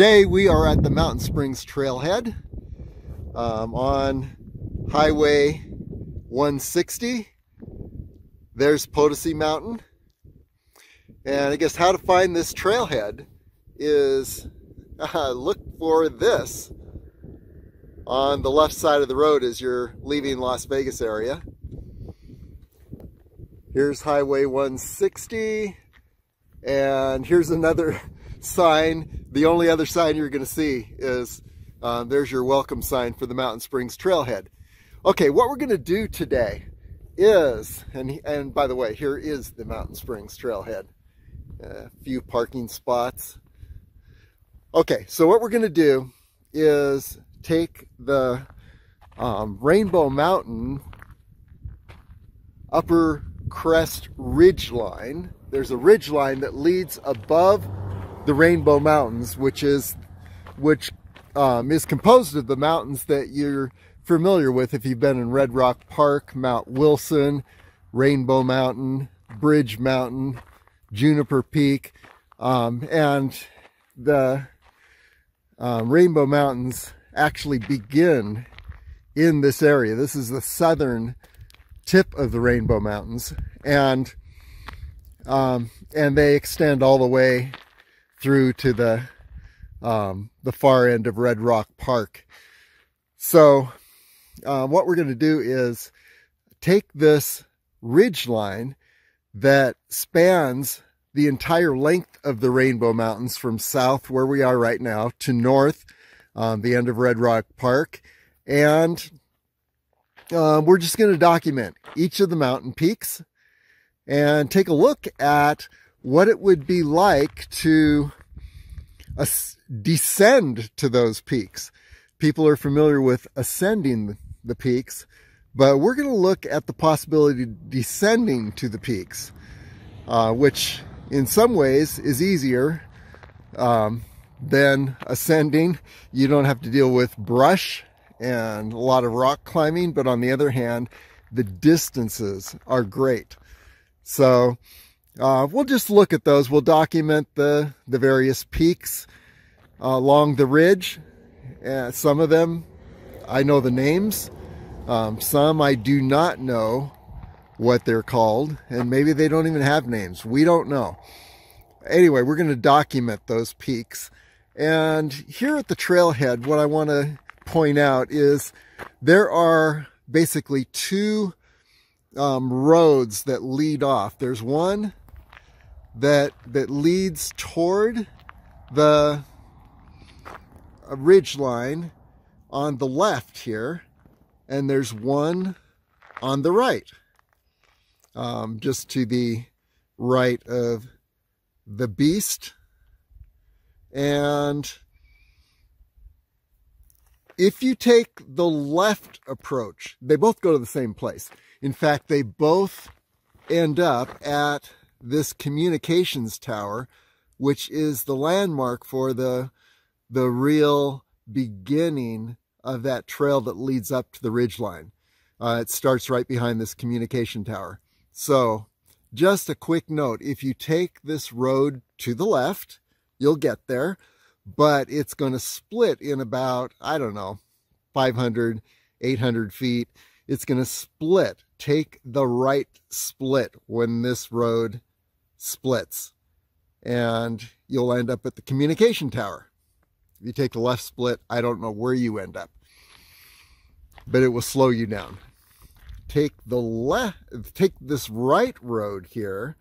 Today we are at the Mountain Springs Trailhead on Highway 160. There's Potosi Mountain. And I guess how to find this trailhead is look for this on the left side of the road as you're leaving Las Vegas area. Here's Highway 160, and here's another sign. The only other sign you're going to see is there's your welcome sign for the Mountain Springs Trailhead. Okay, what we're going to do today is, and by the way, here is the Mountain Springs Trailhead. A few parking spots. Okay, so what we're going to do is take the Rainbow Mountain upper crest ridge line. There's a ridge line that leads above the Rainbow Mountains, which is composed of the mountains that you're familiar with if you've been in Red Rock Park, Mount Wilson, Rainbow Mountain, Bridge Mountain, Juniper Peak, and the Rainbow Mountains actually begin in this area. This is the southern tip of the Rainbow Mountains, and they extend all the way through to the far end of Red Rock Park. So what we're going to do is take this ridge line that spans the entire length of the Rainbow Mountains from south, where we are right now, to north, the end of Red Rock Park, and we're just going to document each of the mountain peaks and take a look at what it would be like to descend to those peaks. People are familiar with ascending the peaks, but we're going to look at the possibility of descending to the peaks, which in some ways is easier than ascending. You don't have to deal with brush and a lot of rock climbing, but on the other hand, the distances are great. So we'll just look at those. We'll document the various peaks along the ridge. Some of them I know the names. Some I do not know what they're called, and maybe they don't even have names. We don't know. Anyway, we're going to document those peaks. And here at the trailhead, what I want to point out is there are basically two roads that lead off. There's one that leads toward the ridge line on the left here, and there's one on the right, just to the right of the beast. And if you take the left approach, they both go to the same place. In fact, they both end up at this communications tower, which is the landmark for the real beginning of that trail that leads up to the ridgeline. It starts right behind this communication tower. So just a quick note, if you take this road to the left, you'll get there, but it's going to split in about, I don't know, 500, 800 feet. It's going to split. Take the right split when this road splits, and you'll end up at the communication tower. If you take the left split, I don't know where you end up, but it will slow you down. Take the left, take this right road here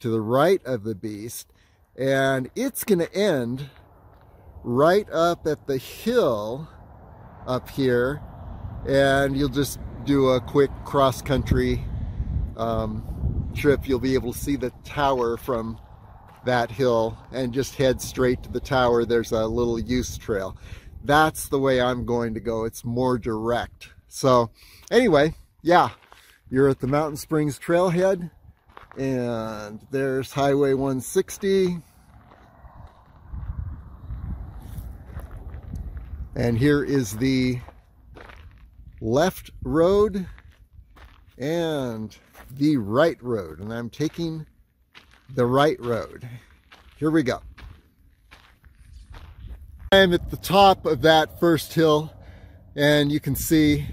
to the right of the beast, and it's going to end right up at the hill up here, and you'll just do a quick cross-country trip. You'll be able to see the tower from that hill and just head straight to the tower. There's a little use trail. That's the way I'm going to go. It's more direct. So anyway, yeah, you're at the Mountain Springs Trailhead, and there's Highway 160. And here is the left road and the right road, and I'm taking the right road. Here we go. I'm at the top of that first hill, and you can see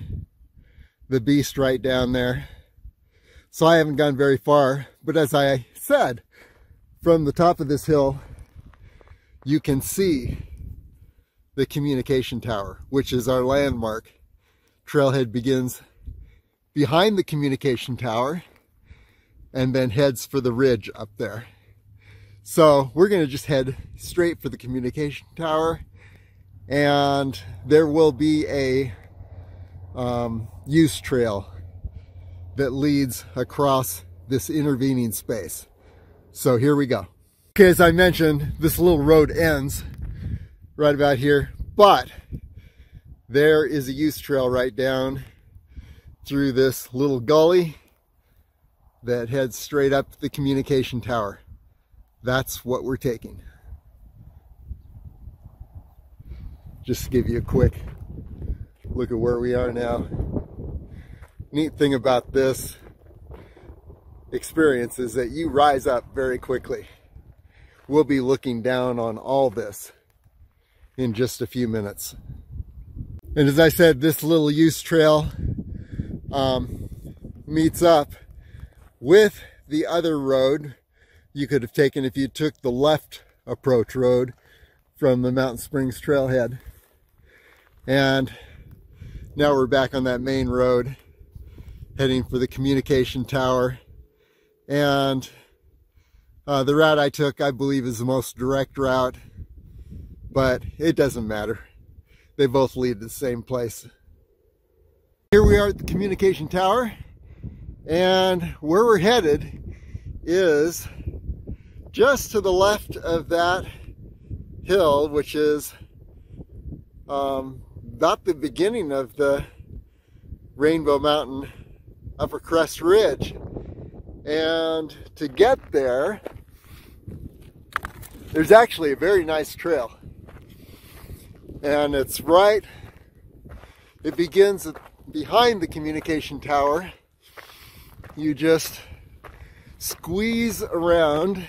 the beast right down there. So I haven't gone very far, but as I said, from the top of this hill, you can see the communication tower, which is our landmark. Trailhead begins behind the communication tower and then heads for the ridge up there. So we're going to just head straight for the communication tower, and there will be a use trail that leads across this intervening space. So here we go. Okay, as I mentioned, this little road ends right about here, but there is a use trail right down through this little gully that heads straight up the communication tower. That's what we're taking. Just to give you a quick look at where we are now. Neat thing about this experience is that you rise up very quickly. We'll be looking down on all this in just a few minutes. And as I said, this little use trail meets up with the other road you could have taken if you took the left approach road from the Mountain Springs Trailhead. And now we're back on that main road, heading for the communication tower. And the route I took, I believe, is the most direct route, but it doesn't matter. They both lead to the same place. Here we are at the communication tower, and where we're headed is just to the left of that hill, which is about the beginning of the Rainbow Mountain Upper Crest Ridge. And to get there, there's actually a very nice trail, and it's right, it begins behind the communication tower. You just squeeze around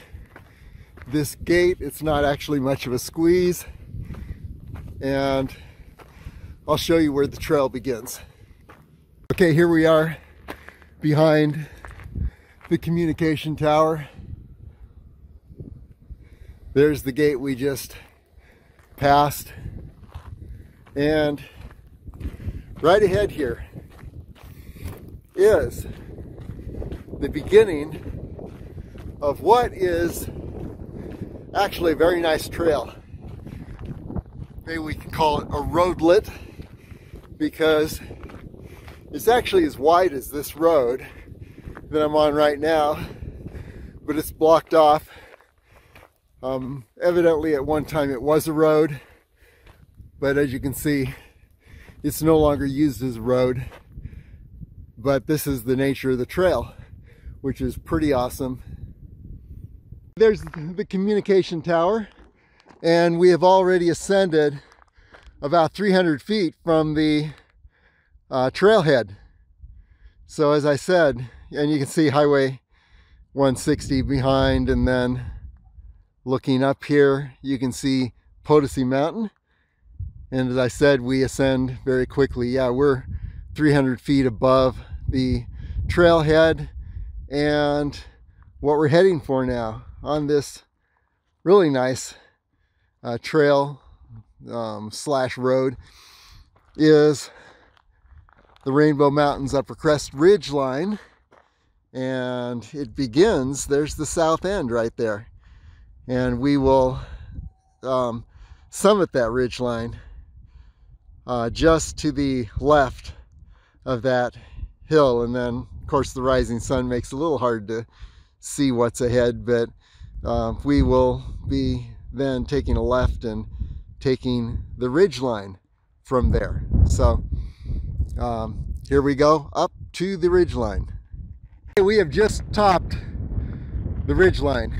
this gate. It's not actually much of a squeeze, and I'll show you where the trail begins. Okay, here we are behind the communication tower. There's the gate we just passed, and right ahead here is the beginning of what is actually a very nice trail. Maybe we can call it a roadlet, because it's actually as wide as this road that I'm on right now, but it's blocked off. Evidently at one time it was a road, but as you can see, it's no longer used as a road. But this is the nature of the trail, which is pretty awesome. There's the communication tower, and we have already ascended about 300 feet from the trailhead. So as I said, and you can see Highway 160 behind, and then looking up here, you can see Potosi Mountain. And as I said, we ascend very quickly. Yeah, we're 300 feet above the trailhead and what we're heading for now on this really nice trail slash road is the Rainbow Mountains Upper Crest Ridge Line. And it begins, there's the south end right there, and we will summit that ridge line just to the left of that hill. And then of course the rising sun makes it a little hard to see what's ahead, but we will be then taking a left and taking the ridge line from there. So here we go up to the ridge line. We have just topped the ridgeline.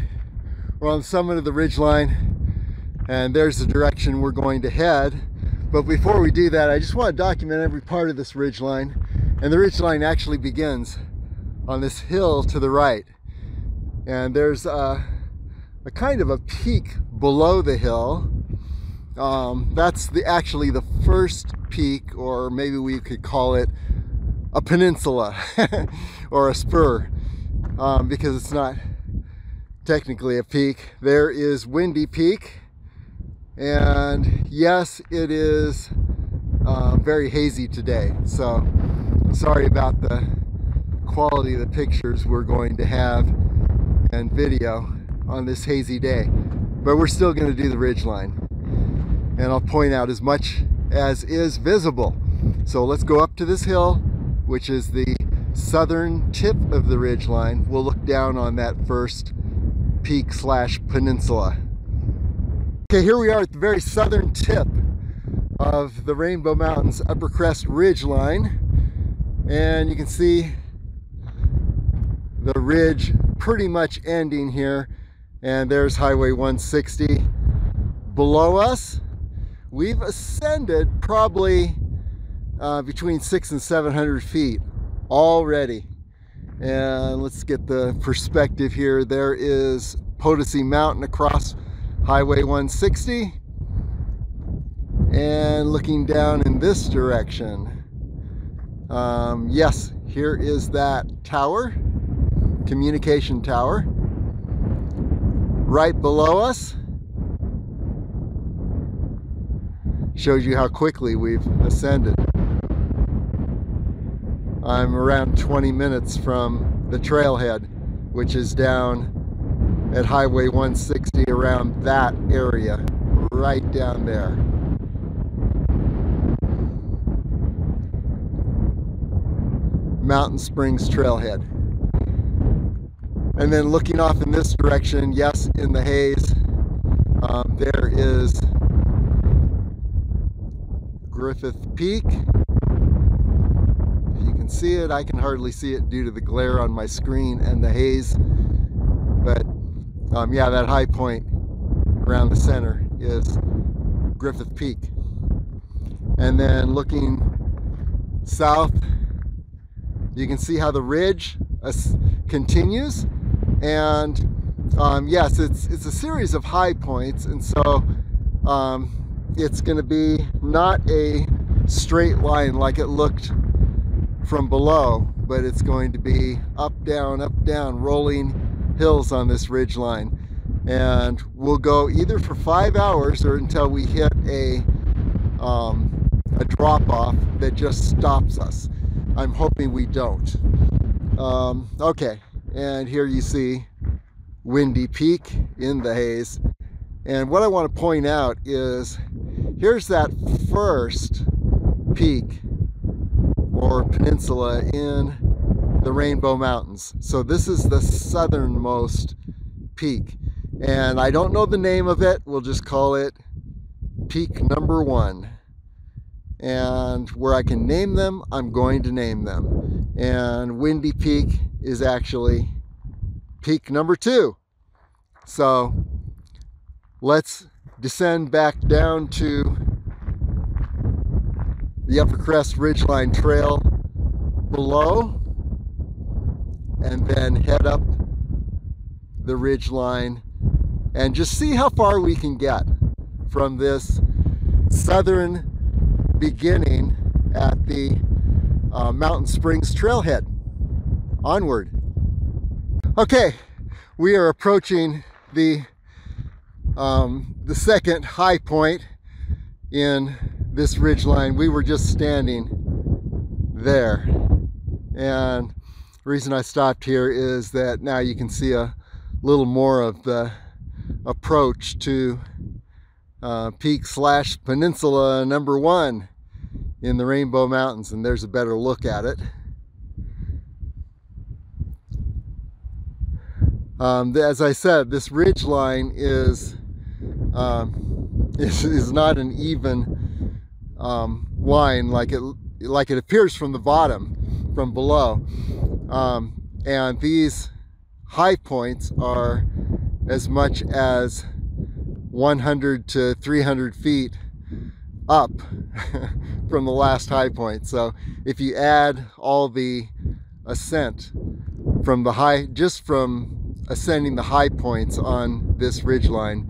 We're on the summit of the ridgeline, and there's the direction we're going to head. But before we do that, I just want to document every part of this ridgeline. And the ridgeline actually begins on this hill to the right. And there's a kind of a peak below the hill, That's actually the first peak, or maybe we could call it a peninsula or a spur, because it's not technically a peak. There is Windy Peak, and yes, it is very hazy today, so sorry about the quality of the pictures we're going to have and video on this hazy day, but we're still going to do the ridgeline, and I'll point out as much as is visible. So let's go up to this hill, which is the southern tip of the ridgeline. We'll look down on that first peak slash peninsula. Okay, here we are at the very southern tip of the Rainbow Mountains Upper Crest Ridgeline, and you can see the ridge pretty much ending here, and there's Highway 160 below us. We've ascended probably between 600 and 700 feet already. And let's get the perspective here. There is Potosi Mountain across Highway 160. And looking down in this direction. Yes, here is that tower, communication tower, right below us. Shows you how quickly we've ascended. I'm around 20 minutes from the trailhead, which is down at Highway 160 around that area, right down there. Mountain Springs Trailhead. And then looking off in this direction, yes, in the haze, there is Griffith Peak. If you can see it, I can hardly see it due to the glare on my screen and the haze, but yeah, that high point around the center is Griffith Peak. And then looking south, you can see how the ridge continues, and yes, it's a series of high points, and so it's going to be not a straight line like it looked from below, but it's going to be up, down, rolling hills on this ridge line. And we'll go either for 5 hours or until we hit a drop-off that just stops us. I'm hoping we don't. Okay, and here you see Windy Peak in the haze. And what I want to point out is, here's that first peak or peninsula in the Rainbow Mountains. So this is the southernmost peak. And I don't know the name of it. We'll just call it peak number one. And where I can name them, I'm going to name them. And Windy Peak is actually peak number two. So let's descend back down to the Upper Crest Ridgeline Trail below, and then head up the ridgeline and just see how far we can get from this southern beginning at the Mountain Springs Trailhead onward. Okay, we are approaching the second high point in this ridgeline. We were just standing there, and the reason I stopped here is that now you can see a little more of the approach to peak slash peninsula number one in the Rainbow Mountains, and there's a better look at it. As I said, this ridgeline is not an even line like it appears from the bottom, from below, and these high points are as much as 100 to 300 feet up from the last high point. So if you add all the ascent from the high, just from ascending the high points on this ridgeline,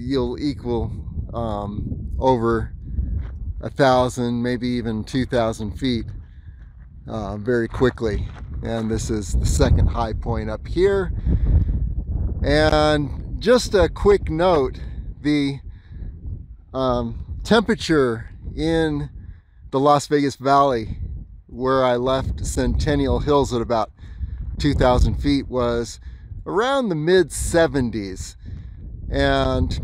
you'll equal over 1,000, maybe even 2,000 feet very quickly. And this is the second high point up here. And just a quick note, the temperature in the Las Vegas Valley where I left Centennial Hills at about 2,000 feet was around the mid 70s. And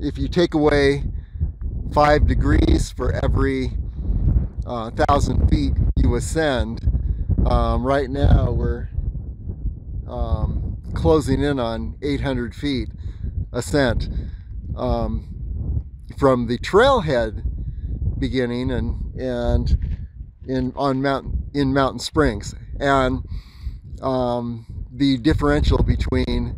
if you take away 5 degrees for every 1,000 feet you ascend, right now we're closing in on 800 feet ascent from the trailhead beginning and in Mountain Springs. And the differential between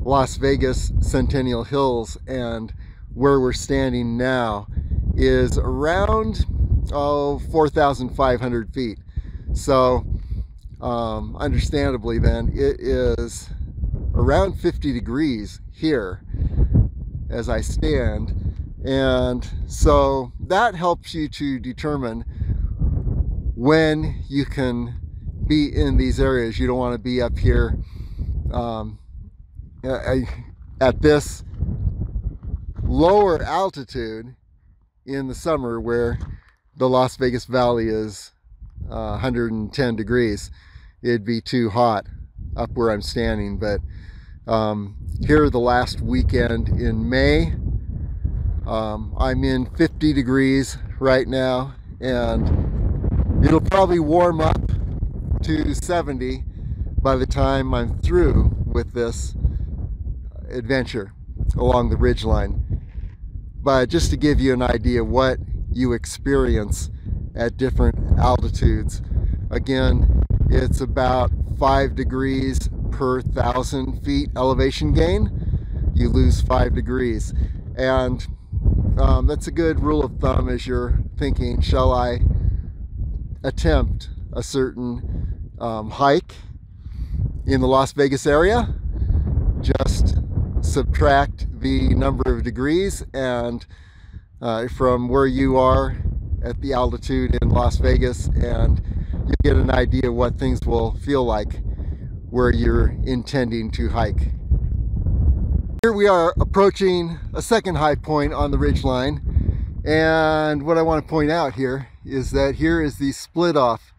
Las Vegas, Centennial Hills, and where we're standing now is around 4,500 feet. So understandably then, it is around 50 degrees here as I stand. And so that helps you to determine when you can be in these areas. You don't want to be up here at this lower altitude in the summer where the Las Vegas Valley is 110 degrees. It'd be too hot up where I'm standing. But here the last weekend in May, I'm in 50 degrees right now, and it'll probably warm up to 70 by the time I'm through with this adventure along the ridgeline. But just to give you an idea what you experience at different altitudes, again, it's about 5 degrees per 1,000 feet elevation gain. You lose 5 degrees. And that's a good rule of thumb as you're thinking, shall I attempt a certain hike in the Las Vegas area? Just subtract the number of degrees and from where you are at the altitude in Las Vegas, and you get an idea what things will feel like where you're intending to hike. Here we are approaching a second high point on the ridgeline, and what I want to point out here is that here is the split off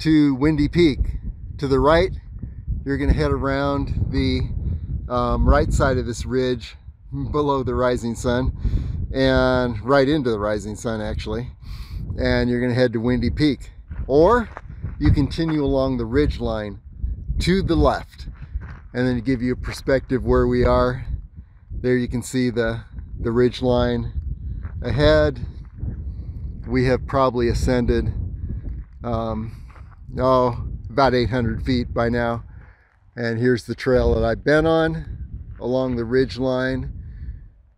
to Windy Peak. To the right, you're going to head around the right side of this ridge below the rising sun, and right into the rising sun actually, and you're going to head to Windy Peak. Or you continue along the ridge line to the left, and then to give you a perspective where we are there, you can see the ridge line ahead. We have probably ascended about 800 feet by now. And here's the trail that I've been on along the ridge line.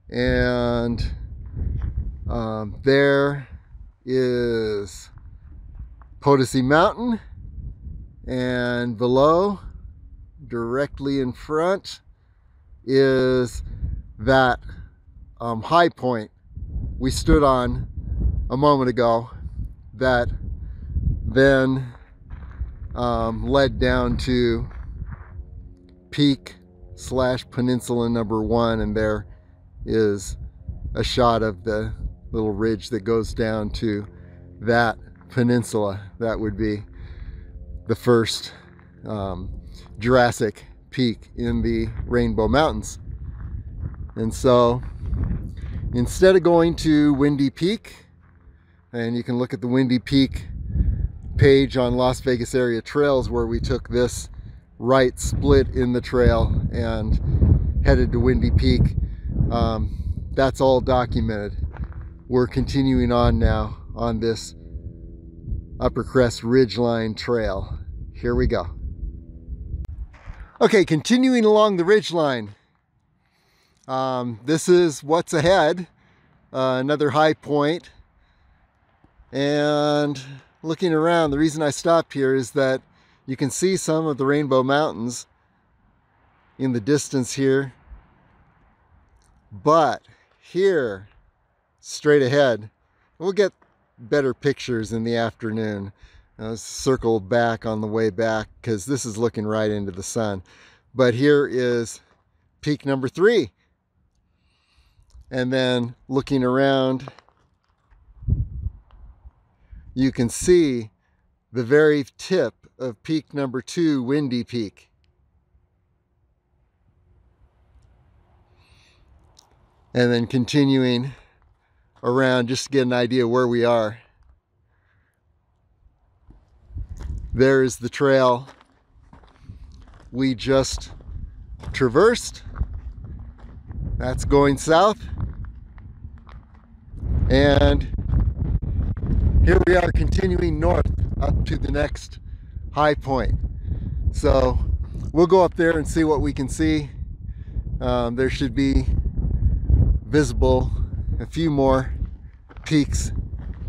And there is Potosi Mountain. And below, directly in front, is that high point we stood on a moment ago that then led down to peak / peninsula number 1, and there is a shot of the little ridge that goes down to that peninsula. That would be the first Jurassic Peak in the Rainbow Mountains. And so instead of going to Windy Peak, and you can look at the Windy Peak page on Las Vegas Area Trails where we took this right split in the trail and headed to Windy Peak. That's all documented. We're continuing on now on this Upper Crest Ridgeline Trail. Here we go. Okay, continuing along the ridgeline. This is what's ahead, another high point. And looking around, the reason I stopped here is that you can see some of the Rainbow Mountains in the distance here, but here straight ahead. We'll get better pictures in the afternoon. I'll circle back on the way back because this is looking right into the sun. But here is peak number 3. And then looking around, you can see the very tip of peak number 2, Windy Peak. And then continuing around just to get an idea where we are. There is the trail we just traversed. That's going south. And here we are continuing north up to the next high point. So we'll go up there and see what we can see. There should be visible a few more peaks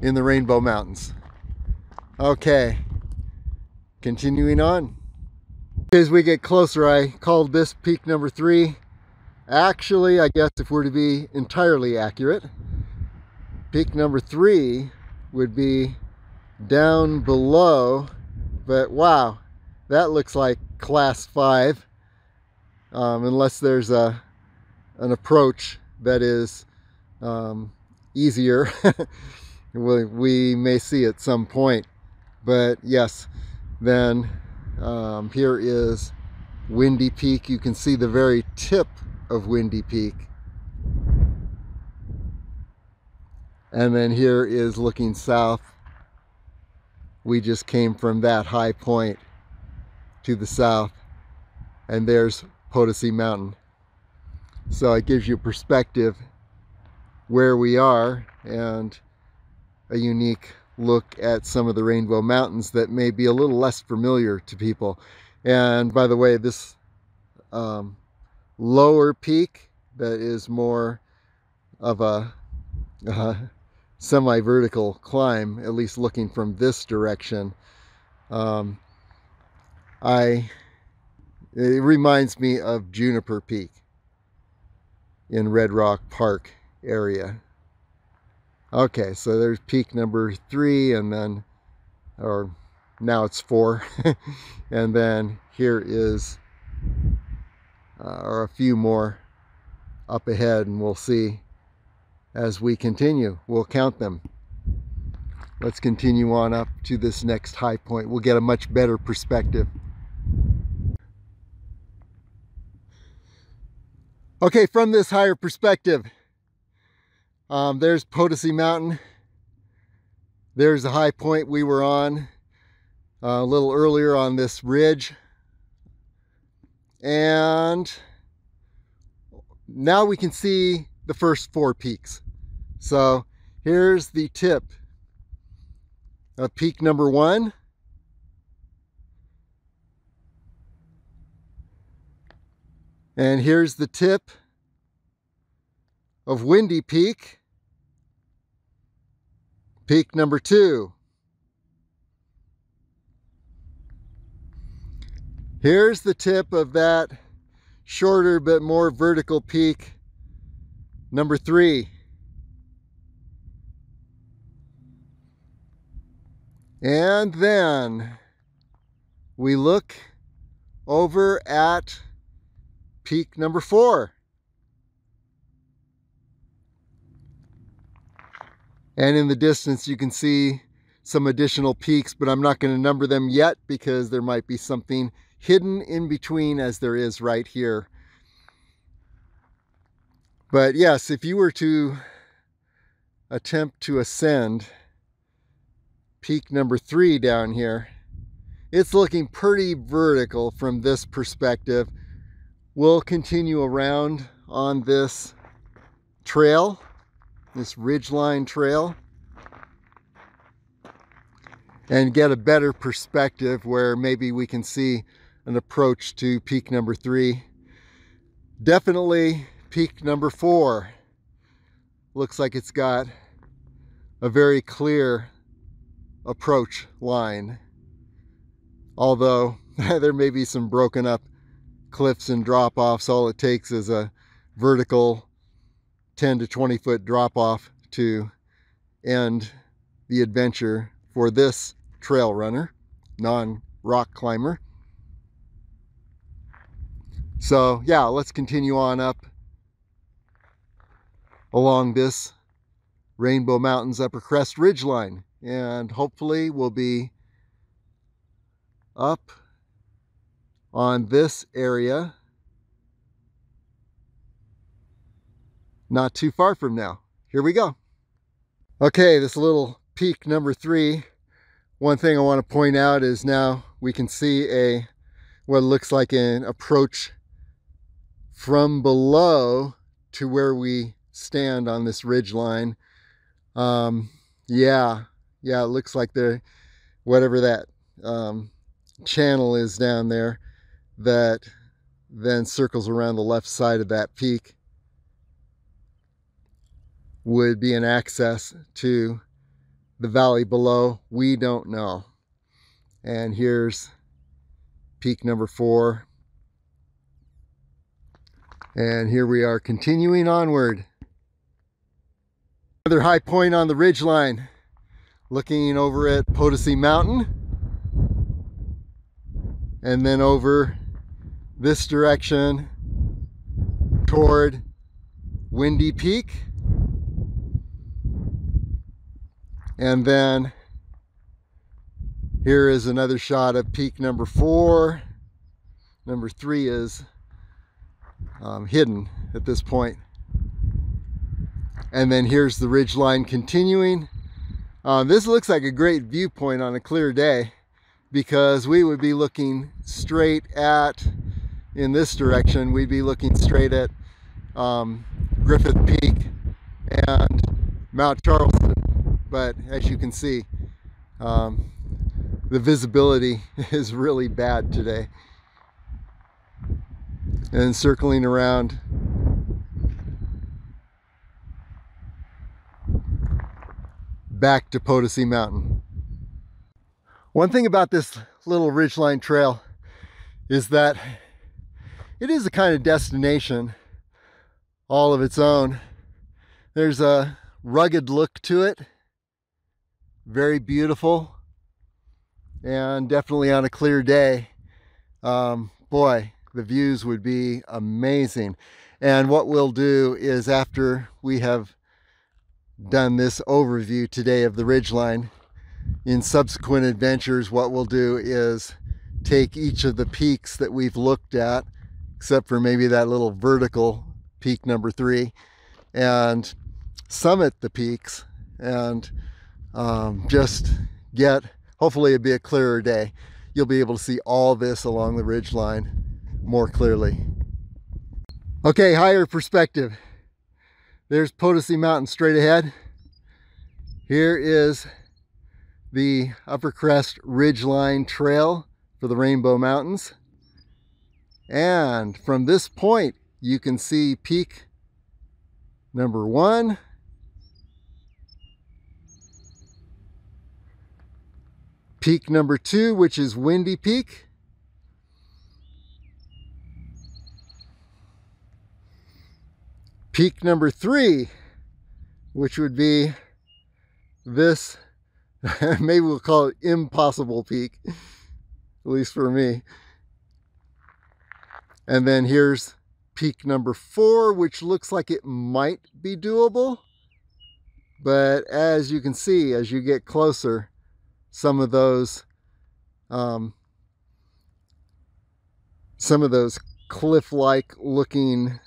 in the Rainbow Mountains. Okay. Continuing on. As we get closer, I called this peak number 3. Actually, I guess if we're to be entirely accurate, peak number 3 would be down below, but wow, that looks like class 5, unless there's an approach that is easier. We may see at some point, but yes. Then here is Windy Peak. You can see the very tip of Windy Peak. And then here is looking south. We just came from that high point to the south. And there's Potosi Mountain. So it gives you perspective where we are and a unique look at some of the Rainbow Mountains that may be a little less familiar to people. And by the way, this lower peak that is more of a semi-vertical climb, at least looking from this direction, it reminds me of Juniper Peak in Red Rock Park area. Okay, so there's peak number 3, and then, or now it's 4, and then here is or a few more up ahead, and we'll see as we continue. We'll count them. Let's continue on up to this next high point. We'll get a much better perspective. Okay, from this higher perspective, there's Potosi Mountain. There's the high point we were on a little earlier on this ridge. And now we can see the first 4 peaks. So here's the tip of peak number 1. And here's the tip of Windy Peak. Peak number 2. Here's the tip of that shorter but more vertical peak, number 3. And then we look over at peak number 4. And in the distance you can see some additional peaks, but I'm not going to number them yet because there might be something hidden in between, as there is right here. But yes, if you were to attempt to ascend peak number 3 down here, it's looking pretty vertical from this perspective. We'll continue around on this trail, this ridgeline trail, and get a better perspective where maybe we can see an approach to peak number 3. Definitely peak number 4 looks like it's got a very clear approach line, although there may be some broken up cliffs and drop-offs. All it takes is a vertical 10 to 20 foot drop off to end the adventure for this trail runner, non-rock climber. So yeah, let's continue on up along this Rainbow Mountains Upper Crest Ridgeline, and hopefully we'll be up on this area not too far from now. Here we go. Okay, this little peak number 3. One thing I want to point out is now we can see a what looks like an approach from below to where we stand on this ridge line. Yeah, it looks like the whatever that channel is down there that then circles around the left side of that peak would be an access to the valley below. We don't know. And here's peak number 4. And here we are continuing onward. Another high point on the ridgeline, looking over at Potosi Mountain. And then over this direction toward Windy Peak. And then here is another shot of peak number 4. Number 3 is hidden at this point. And then here's the ridge line continuing. This looks like a great viewpoint on a clear day, because we would be looking straight at, in this direction, we'd be looking straight at Griffith Peak and Mount Charleston. But as you can see, the visibility is really bad today. And circling around back to Potosi Mountain. One thing about this little ridgeline trail is that it is a kind of destination all of its own. There's a rugged look to it, very beautiful, and definitely on a clear day, boy, the views would be amazing. And what we'll do is, after we have done this overview today of the ridgeline, in subsequent adventures, what we'll do is take each of the peaks that we've looked at, except for maybe that little vertical peak number 3, and summit the peaks, and just get, hopefully it'll be a clearer day. You'll be able to see all this along the ridgeline more clearly. Okay, higher perspective. There's Potosi Mountain straight ahead. Here is the Upper Crest Ridgeline Trail for the Rainbow Mountains. And from this point, you can see peak number 1. Peak number 2, which is Windy Peak. Peak number 3, which would be this, maybe we'll call it Impossible Peak, at least for me. And then here's peak number 4, which looks like it might be doable. But as you can see, as you get closer, some of those cliff-like looking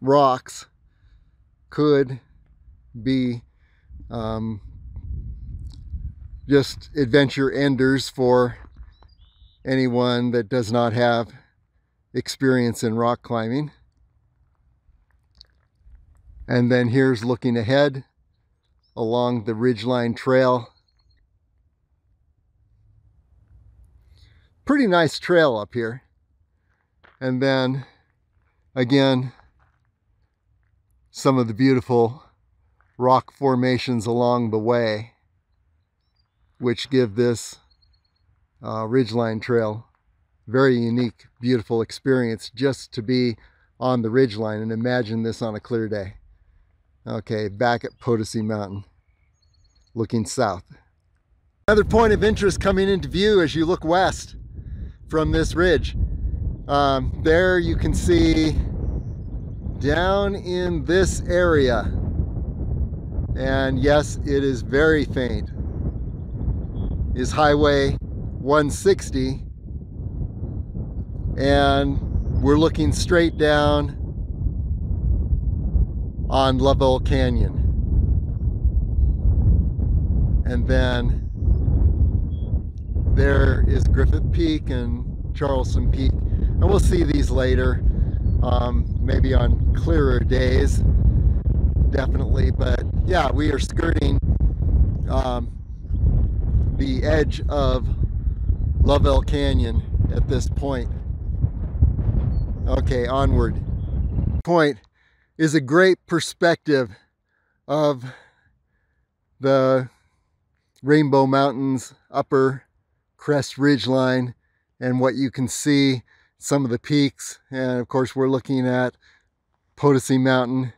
rocks could be just adventure enders for anyone that does not have experience in rock climbing. And then here's looking ahead along the Ridgeline Trail. Pretty nice trail up here. And then again, some of the beautiful rock formations along the way, which give this ridgeline trail very unique, beautiful experience just to be on the ridgeline, and imagine this on a clear day. Okay, back at Potosi Mountain, looking south. Another point of interest coming into view as you look west from this ridge. There you can see down in this area, and yes, it is very faint, is Highway 160, and we're looking straight down on Lovell Canyon, and then there is Griffith Peak and Charleston Peak, and we'll see these later, maybe on clearer days, definitely. But yeah, we are skirting the edge of Lovell Canyon at this point. Okay, onward. Point is a great perspective of the Rainbow Mountains upper crest ridgeline, and what you can see, some of the peaks, and of course we're looking at Potosi Mountain,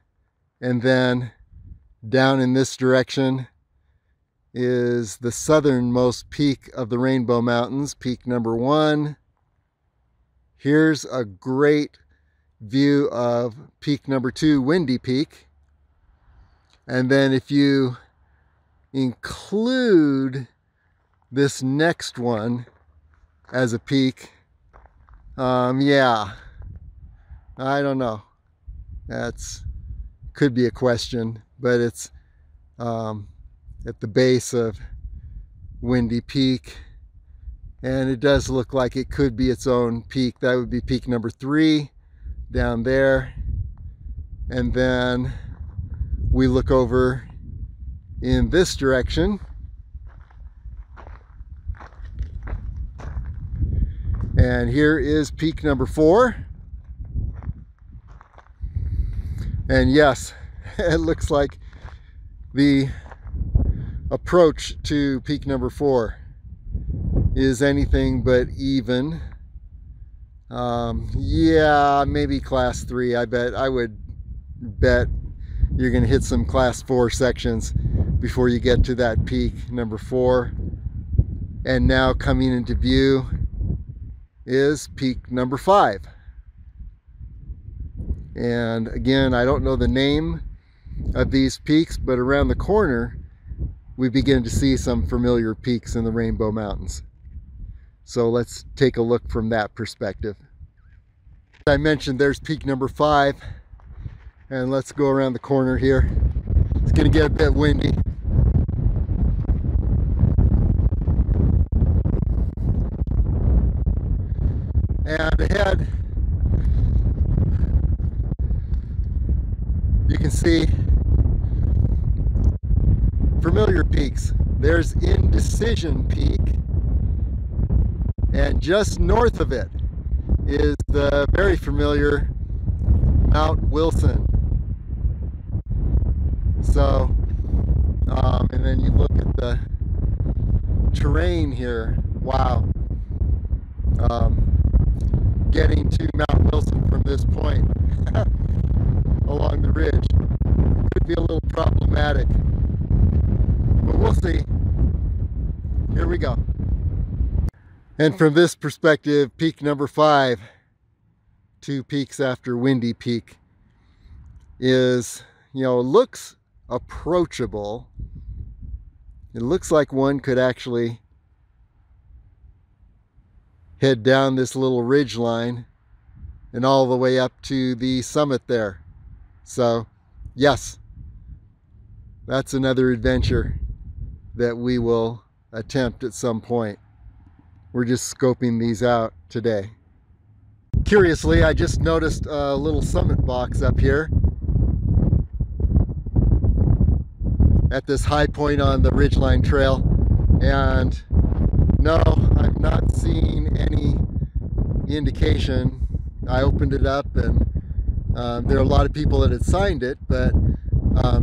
and then down in this direction is the southernmost peak of the Rainbow Mountains, peak number 1. Here's a great view of peak number 2, Windy Peak. And then if you include this next one as a peak, yeah, I don't know, that's could be a question, but it's at the base of Windy Peak, and it does look like it could be its own peak. That would be peak number 3 down there, and then we look over in this direction, and here is peak number 4. And yes, it looks like the approach to peak number 4 is anything but even. Yeah, maybe class 3. I would bet you're going to hit some class 4 sections before you get to that peak number 4. And now coming into view is peak number 5, and again I don't know the name of these peaks, but around the corner we begin to see some familiar peaks in the Rainbow Mountains. So let's take a look from that perspective. As I mentioned, there's peak number 5, and let's go around the corner here. It's going to get a bit windy. And ahead, you can see familiar peaks. There's Indecision Peak, and just north of it is the very familiar Mount Wilson. So, and then you look at the terrain here. Wow. Getting to Mount Wilson from this point along the ridge could be a little problematic, but we'll see. Here we go. And from this perspective, peak number 5, 2 peaks after Windy Peak, is, you know, looks approachable. It looks like one could actually head down this little ridge line and all the way up to the summit there. So yes, that's another adventure that we will attempt at some point. We're just scoping these out today. Curiously, I just noticed a little summit box up here at this high point on the Ridgeline Trail, and no, I'm not seeing any indication. I opened it up, and there are a lot of people that had signed it, but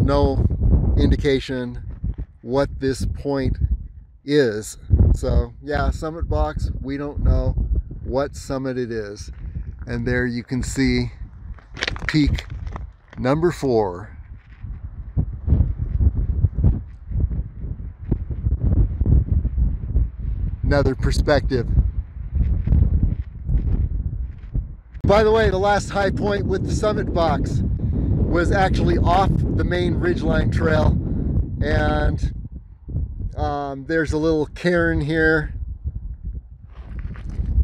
no indication what this point is. So yeah, summit box, we don't know what summit it is. And there you can see peak number 4. Another perspective. By the way, the last high point with the summit box was actually off the main ridgeline trail, and there's a little cairn here,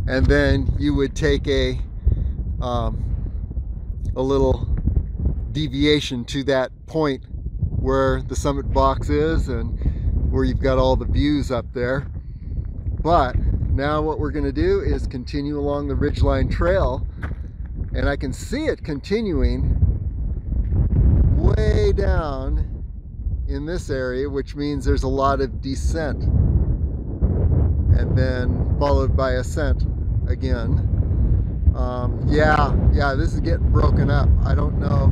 and then you would take a little deviation to that point where the summit box is and where you've got all the views up there. But now what we're going to do is continue along the ridgeline trail, and I can see it continuing way down in this area, which means there's a lot of descent and then followed by ascent again. Yeah, this is getting broken up. I don't know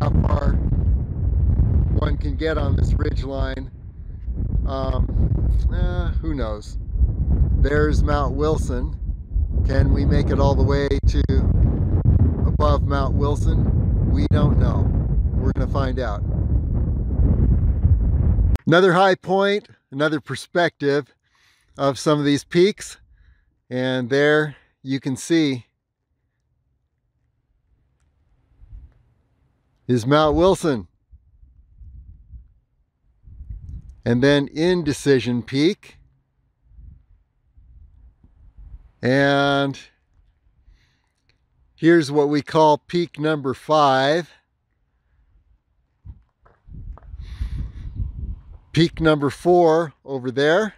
how far one can get on this ridgeline. Who knows? There's Mount Wilson. Can we make it all the way to above Mount Wilson? We don't know. We're going to find out. Another high point, another perspective of some of these peaks. And there you can see is Mount Wilson. And then Indecision Peak. And here's what we call peak number 5. Peak number 4 over there.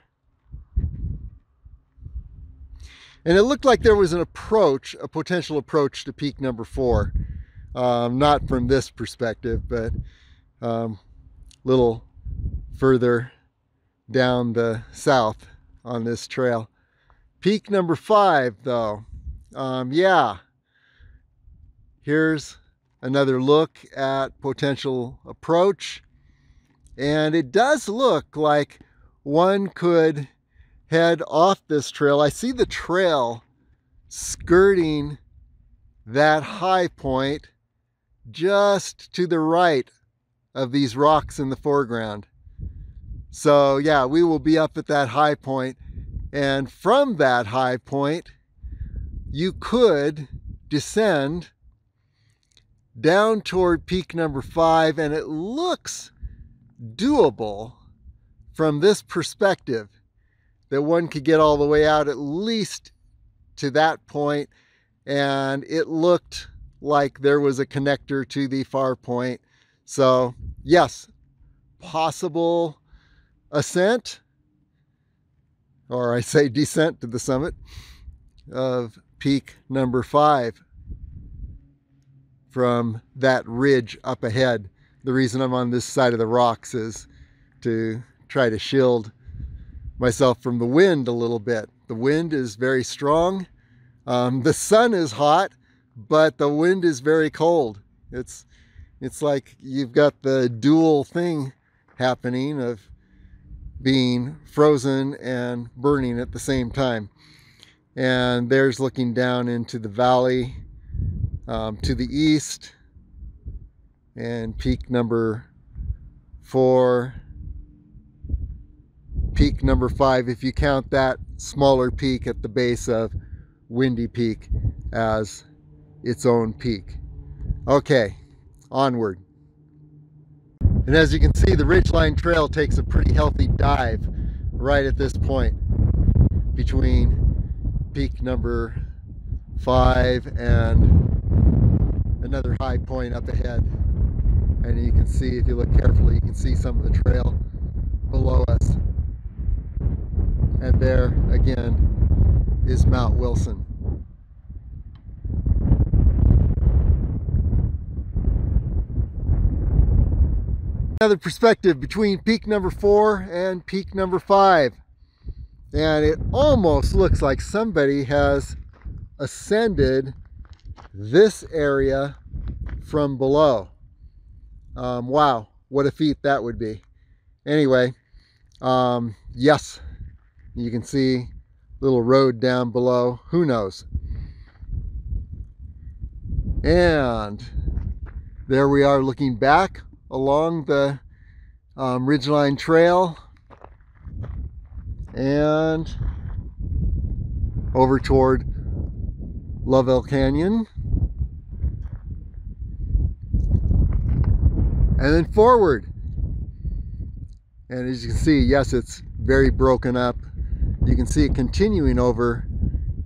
And it looked like there was an approach, a potential approach to peak number 4. Not from this perspective, but a little further down the south on this trail. Peak number 5 though, yeah, here's another look at potential approach, and it does look like one could head off this trail. I see the trail skirting that high point just to the right of these rocks in the foreground. So yeah, we will be up at that high point. And from that high point, you could descend down toward peak number 5, and it looks doable from this perspective that one could get all the way out at least to that point. And it looked like there was a connector to the far point. So yes, possible ascent, or I say descent to the summit of peak number 5 from that ridge up ahead. The reason I'm on this side of the rocks is to try to shield myself from the wind a little bit. The wind is very strong. The sun is hot, but the wind is very cold. It's like you've got the dual thing happening of being frozen and burning at the same time. And there's looking down into the valley to the east, and peak number 4, peak number 5, if you count that smaller peak at the base of Windy Peak as its own peak. Okay, onward. And as you can see, the Ridgeline Trail takes a pretty healthy dive right at this point between peak number 5 and another high point up ahead. And you can see, if you look carefully, you can see some of the trail below us. And there again is Mount Wilson. Another perspective between peak number 4 and peak number 5, and it almost looks like somebody has ascended this area from below. Wow, what a feat that would be. Anyway, yes, you can see a little road down below. Who knows? And There we are looking back along the Ridgeline Trail and over toward Lovell Canyon. And then forward. And as you can see, yes, it's very broken up. You can see it continuing over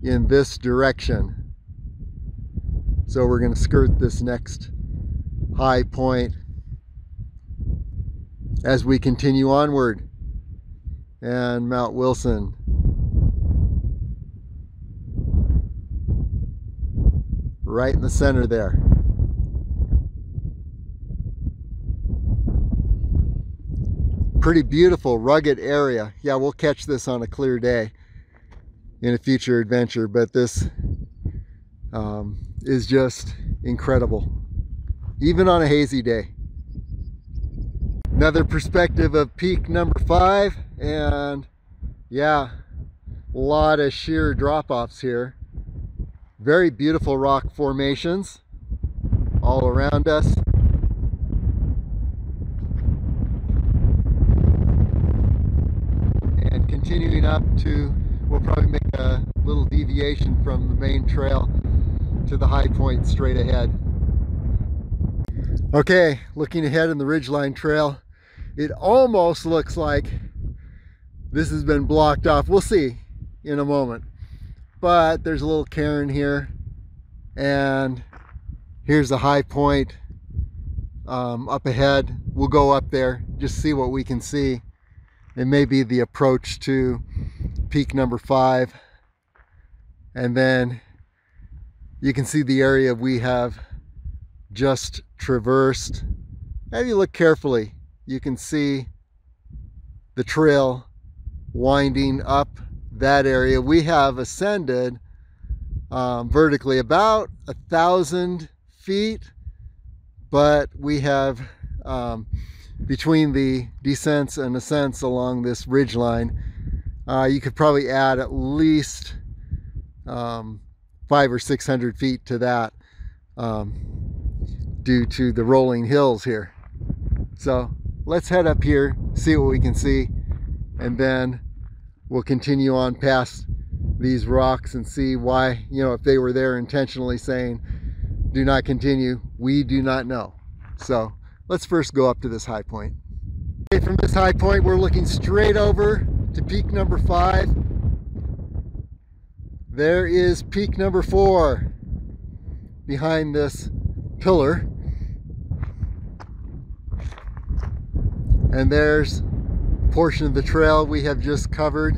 in this direction. So we're going to skirt this next high point as we continue onward. And Mount Wilson. Right in the center there. Pretty beautiful, rugged area. Yeah, we'll catch this on a clear day in a future adventure, but this is just incredible, even on a hazy day. Another perspective of peak number 5, and yeah, a lot of sheer drop-offs here. Very beautiful rock formations all around us. Continuing up to, we'll probably make a little deviation from the main trail to the high point straight ahead. Okay, looking ahead in the Ridgeline Trail, it almost looks like this has been blocked off. We'll see in a moment. But there's a little cairn here, and here's the high point up ahead. We'll go up there, just see what we can see. It may be the approach to peak number 5. And then you can see the area we have just traversed. If you look carefully, you can see the trail winding up that area. We have ascended vertically about 1,000 feet, but we have between the descents and ascents along this ridge line, you could probably add at least 500 or 600 feet to that due to the rolling hills here. So let's head up here, see what we can see, and then we'll continue on past these rocks and see why, you know, if they were there intentionally saying, do not continue, we do not know. So let's first go up to this high point. Okay, from this high point, we're looking straight over to peak number 5. There is peak number 4 behind this pillar. And there's a portion of the trail we have just covered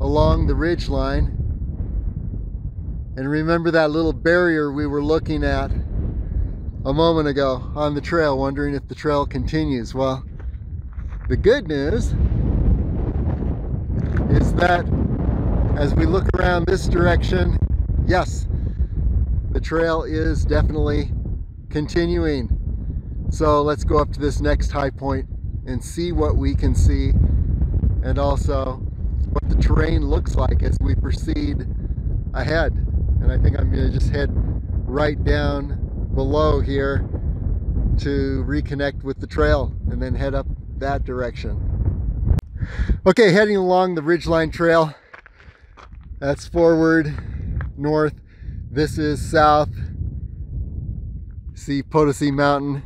along the ridge line. And remember that little barrier we were looking at a moment ago on the trail, wondering if the trail continues. Well, the good news is that as we look around this direction, yes, the trail is definitely continuing. So let's go up to this next high point and see what we can see, and also what the terrain looks like as we proceed ahead. And I think I'm going to just head right down below here to reconnect with the trail and then head up that direction. Okay, heading along the Ridgeline Trail. That's forward, north. This is south. See Potosi Mountain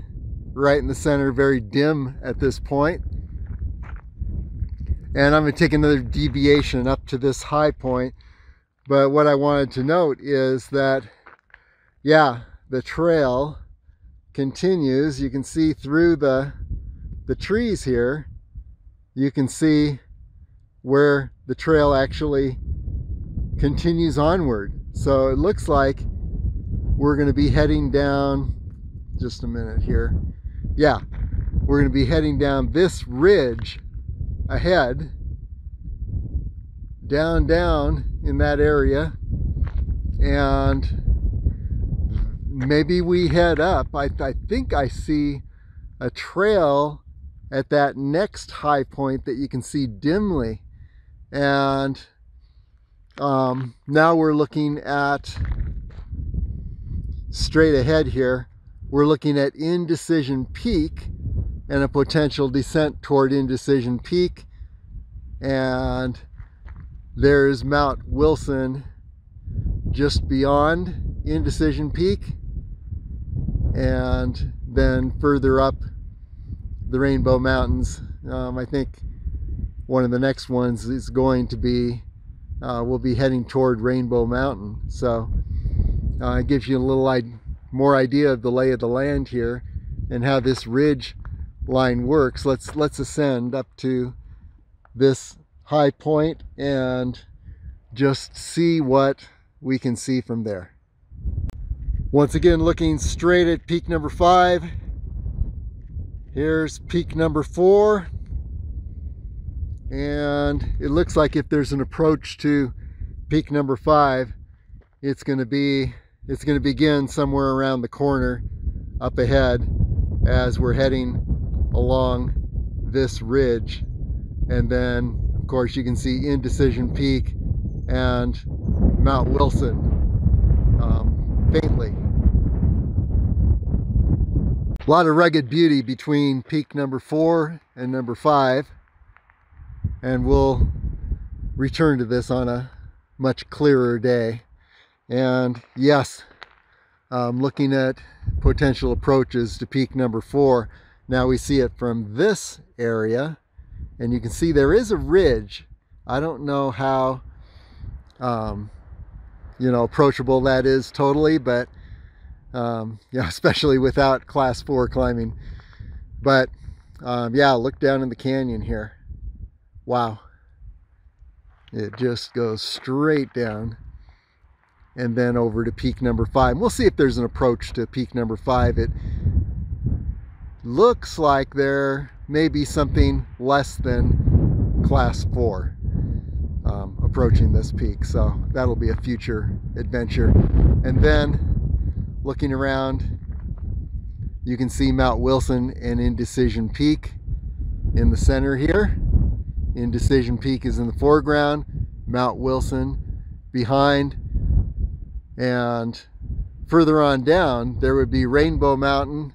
right in the center, very dim at this point. And I'm going to take another deviation up to this high point. But what I wanted to note is that, yeah, the trail continues. You can see through the trees here, you can see where the trail actually continues onward. So it looks like we're going to be heading down, just a minute here. Yeah, we're going to be heading down this ridge ahead, down in that area, and maybe we head up. I think I see a trail at that next high point that you can see dimly. And now we're looking at straight ahead here we're looking at Indecision Peak and a potential descent toward Indecision Peak. And there's Mount Wilson just beyond Indecision Peak, and then further up the Rainbow Mountains. I think one of the next ones is going to be, we'll be heading toward Rainbow Mountain. So it gives you a little more idea of the lay of the land here and how this ridge line works. Let's ascend up to this high point and just see what we can see from there. Once again, looking straight at peak number 5. Here's peak number 4. And it looks like if there's an approach to peak number 5, it's going to begin somewhere around the corner up ahead as we're heading along this ridge. And then, of course, you can see Indecision Peak and Mount Wilson faintly. A lot of rugged beauty between peak number 4 and number 5. And we'll return to this on a much clearer day. And yes, I'm looking at potential approaches to peak number 4. Now we see it from this area, and you can see there is a ridge. I don't know how you know, approachable that is totally, but yeah, especially without class 4 climbing. But yeah, look down in the canyon here. Wow, it just goes straight down and then over to peak number 5. We'll see if there's an approach to peak number 5. It looks like there may be something less than class 4 approaching this peak, so that'll be a future adventure. And then looking around, you can see Mount Wilson and Indecision Peak in the center here. Indecision Peak is in the foreground, Mount Wilson behind, and further on down there would be Rainbow Mountain,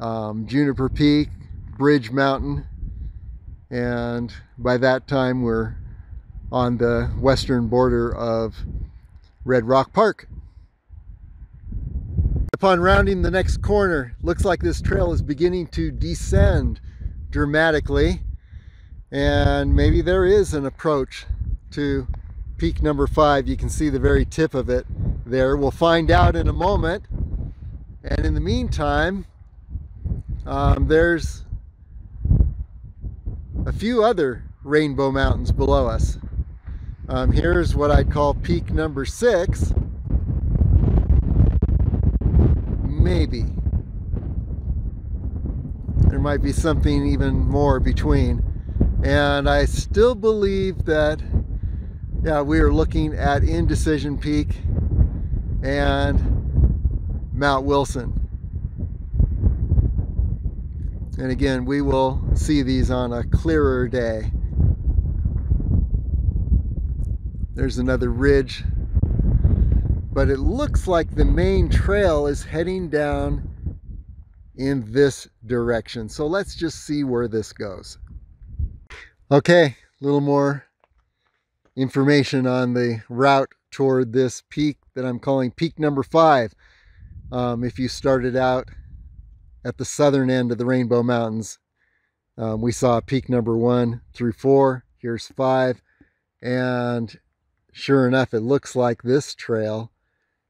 Juniper Peak, Bridge Mountain, and by that time we're on the western border of Red Rock Park. Upon rounding the next corner, looks like this trail is beginning to descend dramatically, and maybe there is an approach to peak number 5. You can see the very tip of it there. We'll find out in a moment. And in the meantime, there's a few other Rainbow Mountains below us. Here's what I'd call peak number 6. Maybe there might be something even more between. And I still believe that, yeah, we are looking at Indecision Peak and Mount Wilson. And again, we will see these on a clearer day. There's another ridge, but it looks like the main trail is heading down in this direction. So let's just see where this goes. Okay, a little more information on the route toward this peak that I'm calling peak number 5. If you started out at the southern end of the Rainbow Mountains, we saw peak number 1 through 4. Here's 5. And sure enough, it looks like this trail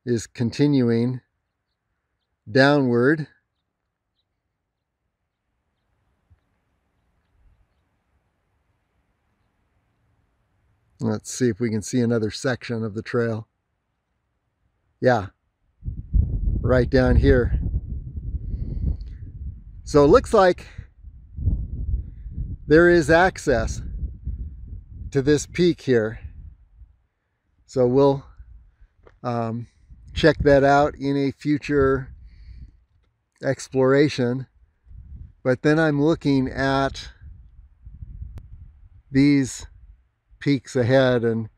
is continuing downward. Let's see if we can see another section of the trail. Yeah, right down here. So it looks like there is access to this peak here. So we'll check that out in a future exploration. But then I'm looking at these peaks ahead, and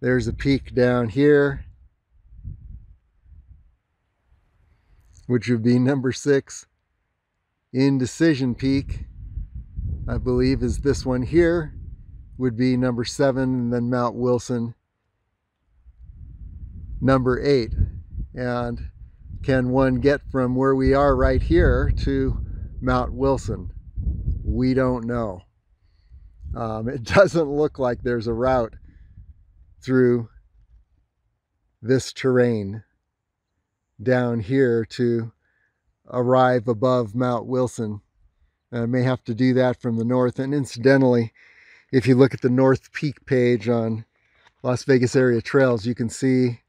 there's a peak down here. which would be number 6. Indecision Peak, I believe, is this one here, would be number 7, and then Mount Wilson, number 8. And can one get from where we are right here to Mount Wilson? We don't know. It doesn't look like there's a route through this terrain down here to arrive above Mount Wilson. I may have to do that from the north. And incidentally, if you look at the North Peak page on Las Vegas Area Trails, you can see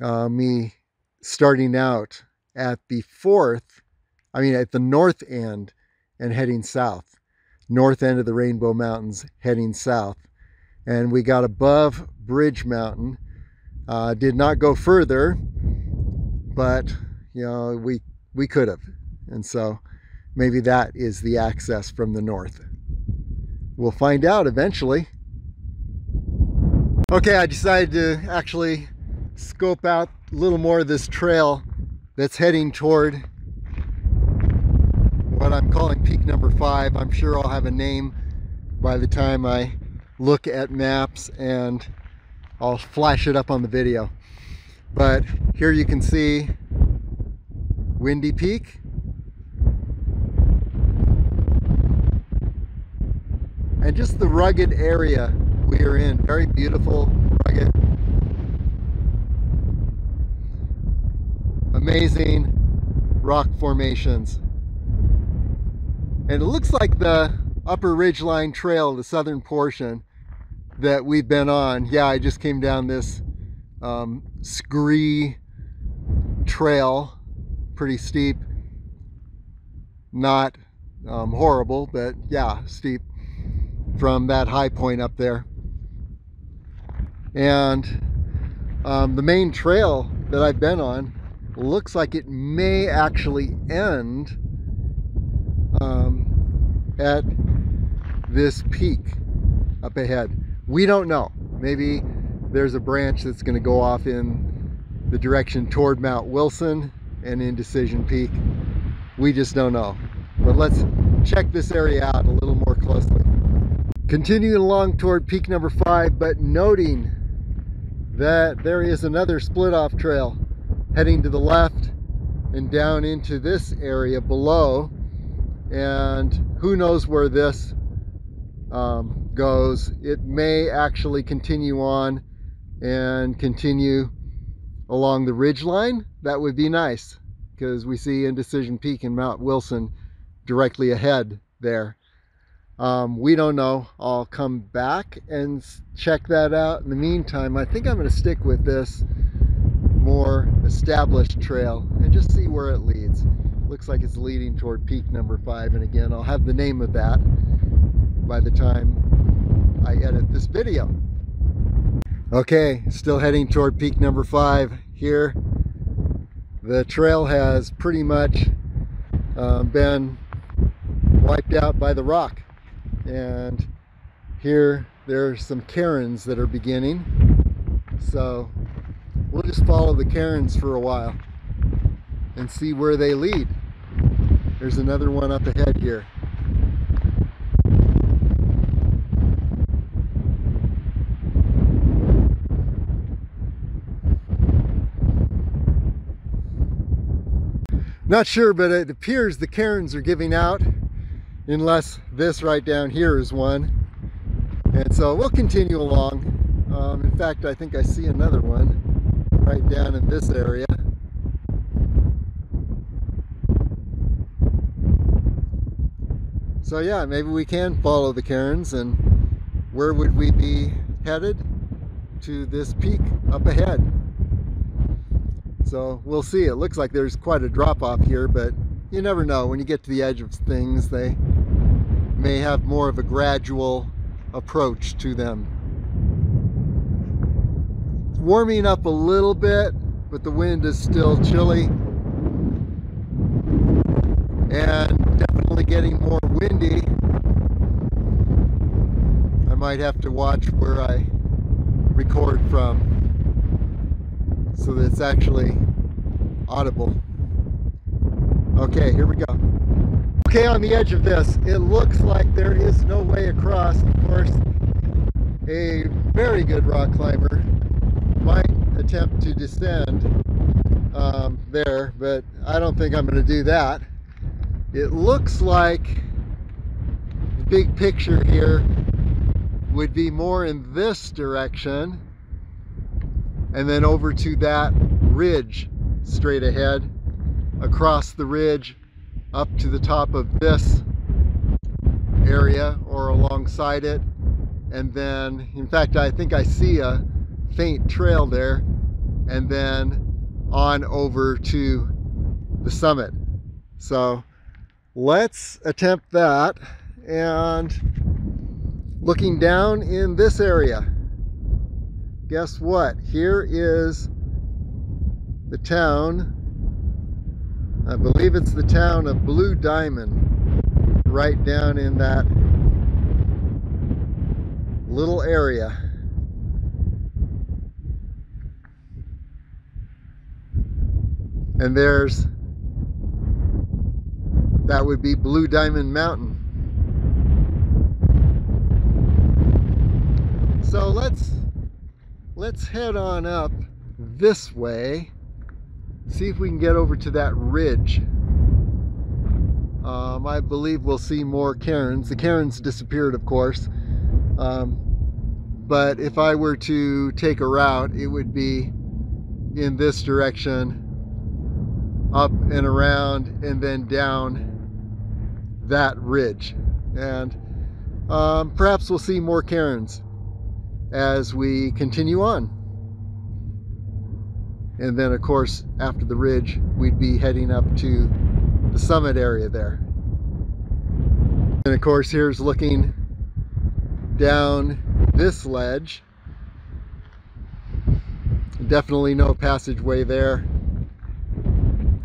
me starting out at the north end and heading south. North end of the Rainbow Mountains, heading south. And we got above Bridge Mountain. Did not go further, but you know, we could have. And so maybe that is the access from the north. We'll find out eventually. Okay, I decided to actually scope out a little more of this trail that's heading toward what I'm calling peak number 5. I'm sure I'll have a name by the time I look at maps, and I'll flash it up on the video. But here you can see Windy Peak. And just the rugged area we are in, very beautiful, rugged, amazing rock formations. And it looks like the upper ridgeline trail, the southern portion that we've been on. Yeah, I just came down this scree trail, pretty steep, not horrible, but yeah, steep from that high point up there. And the main trail that I've been on looks like it may actually end at this peak up ahead. We don't know. Maybe there's a branch that's going to go off in the direction toward Mount Wilson and Indecision Peak. We just don't know. But let's check this area out a little more closely. Continuing along toward peak number 5, but noting that there is another split off trail heading to the left and down into this area below. And who knows where this goes. It may actually continue on and continue along the ridgeline. That would be nice, because we see Indecision Peak and Mount Wilson directly ahead there. We don't know. I'll come back and check that out. In the meantime, I think I'm going to stick with this more established trail and just see where it leads. Looks like it's leading toward peak number 5, and again, I'll have the name of that by the time I edit this video. Okay, still heading toward peak number 5 here. The trail has pretty much been wiped out by the rock, and here there's some cairns that are beginning, so we'll just follow the cairns for a while and see where they lead. There's another one up ahead here. Not sure, but it appears the cairns are giving out, unless this right down here is one. And so we'll continue along. In fact, I think I see another one right down in this area. So yeah, maybe we can follow the cairns. And where would we be headed? To this peak up ahead. So we'll see. It looks like there's quite a drop off here, but you never know. When you get to the edge of things, they may have more of a gradual approach to them. It's warming up a little bit, but the wind is still chilly and definitely getting more windy. I might have to watch where I record from so that it's actually audible. Okay, here we go. Okay, on the edge of this, it looks like there is no way across. Of course, a very good rock climber might attempt to descend there, but I don't think I'm going to do that. It looks like the big picture here would be more in this direction, and then over to that ridge straight ahead, across the ridge, up to the top of this area or alongside it. And then, in fact, I think I see a faint trail there, and then on over to the summit. So let's attempt that. And looking down in this area, guess what? Here is the town. I believe it's the town of Blue Diamond, right down in that little area. And there's, that would be Blue Diamond Mountain. So let's head on up this way. See if we can get over to that ridge. I believe we'll see more cairns. The cairns disappeared, of course. But if I were to take a route, it would be in this direction, up and around, and then down that ridge. And perhaps we'll see more cairns as we continue on. And then, of course, after the ridge, we'd be heading up to the summit area there. And of course, here's looking down this ledge. Definitely no passageway there.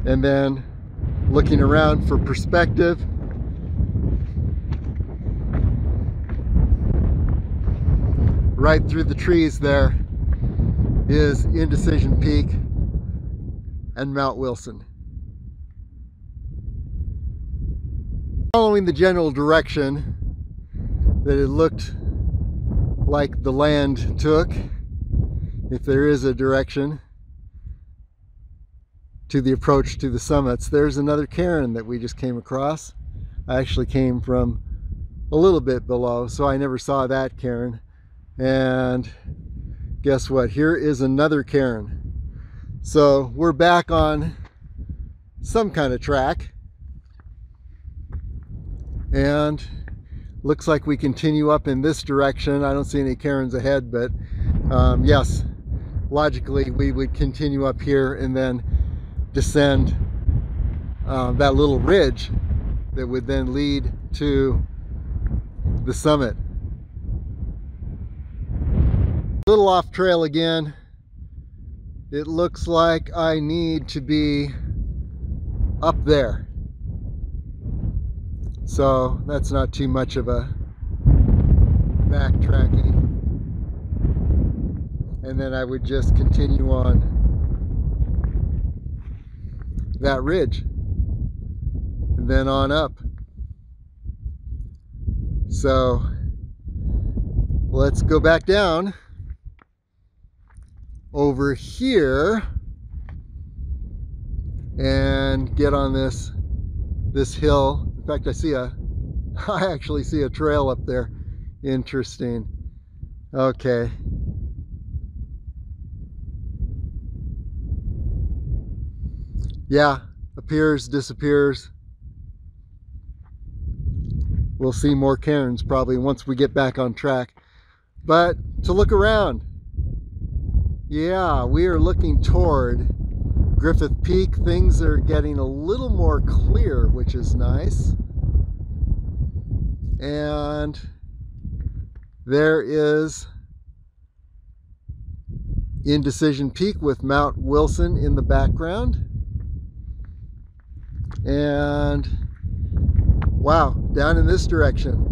And then looking around for perspective. Right through the trees there is Indecision Peak and Mount Wilson. Following the general direction that it looked like the land took, if there is a direction to the approach to the summits, there's another cairn that we just came across. I actually came from a little bit below, so I never saw that cairn. And guess what? Here is another cairn. So we're back on some kind of track, and looks like we continue up in this direction. I don't see any cairns ahead, but yes, logically we would continue up here and then descend that little ridge that would then lead to the summit. Little off trail again. It looks like I need to be up there, so that's not too much of a backtracking, and then I would just continue on that ridge and then on up. So let's go back down over here and get on this hill. In fact, I actually see a trail up there. Interesting. Okay, yeah, appears, disappears. We'll see more cairns probably once we get back on track, but to look around. Yeah, we are looking toward Griffith Peak. Things are getting a little more clear, which is nice. And there is Indecision Peak with Mount Wilson in the background. And wow, down in this direction,